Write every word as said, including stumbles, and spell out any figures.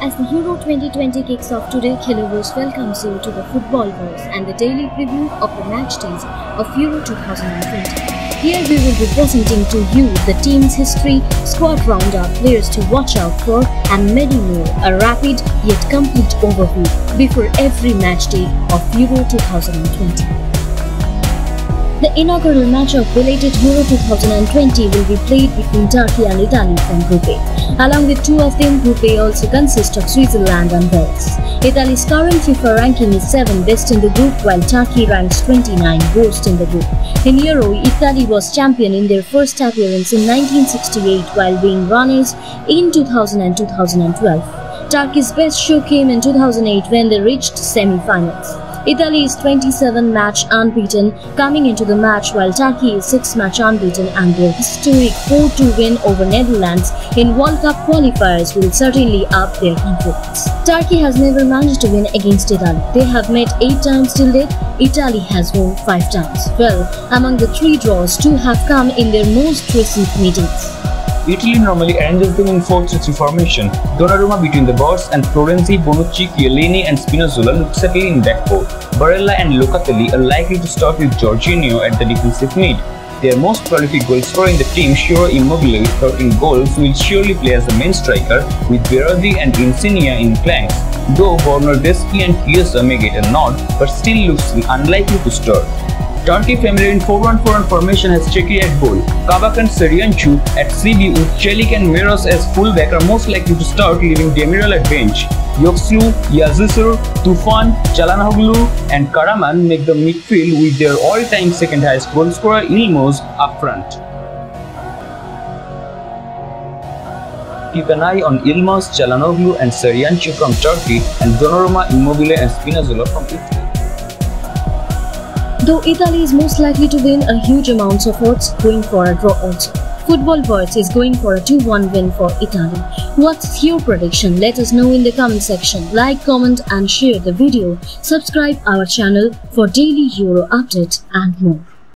As the Euro twenty twenty kicks off today, KheLoVerse welcomes you to the Footballverse and the daily preview of the match days of Euro twenty twenty. Here we will be presenting to you the team's history, squad roundup, players to watch out for, and many more. A rapid yet complete overview before every match day of Euro twenty twenty. The inaugural match of related Euro twenty twenty will be played between Turkey and Italy from Group A. Along with two of them, Group A also consists of Switzerland and Wales. Italy's current FIFA ranking is seven, best in the group, while Turkey ranks twenty-nine, worst in the group. In Euro, Italy was champion in their first appearance in nineteen sixty-eight while being runners in two thousand and two thousand twelve. Turkey's best show came in two thousand eight when they reached semi-finals. Italy is twenty-seven match unbeaten coming into the match, while Turkey is six match unbeaten, and their historic four two win over Netherlands in World Cup qualifiers will certainly up their confidence. Turkey has never managed to win against Italy. They have met eight times till date. Italy has won five times. Well, among the three draws, two have come in their most recent meetings. Italy normally ends up in four three three formation. Donnarumma between the boards and Florenzi, Bonucci, Chiellini and Spinazzola look settled in that four. Barella and Locatelli are likely to start with Jorginho at the defensive mid. Their most prolific goal scorer in the team, Ciro Immobile with thirteen goals, will surely play as the main striker, with Berardi and Insigne in flanks. Though Bernardeschi and Chiesa may get a nod, but still looks unlikely to start. Turkey family in four one four one formation has Cechi at goal. Kabak and Sariançu at C B, with Celik and Meros as fullback are most likely to start, leaving Demiral at bench. Yoksu, Yazisur, Tufan, Chalanoglu and Karaman make the midfield, with their all-time second highest goal scorer Yılmaz up front. Keep an eye on Yılmaz, Chalanoglu and Sariançu from Turkey, and Donnarumma, Immobile and Spinazzola from Italy. Though Italy is most likely to win, a huge amount of odds going for a draw also. Football Birds is going for a two one win for Italy. What's your prediction? Let us know in the comment section. Like, comment and share the video. Subscribe our channel for daily Euro updates and more.